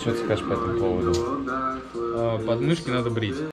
Что ты скажешь по этому поводу? Подмышки надо брить.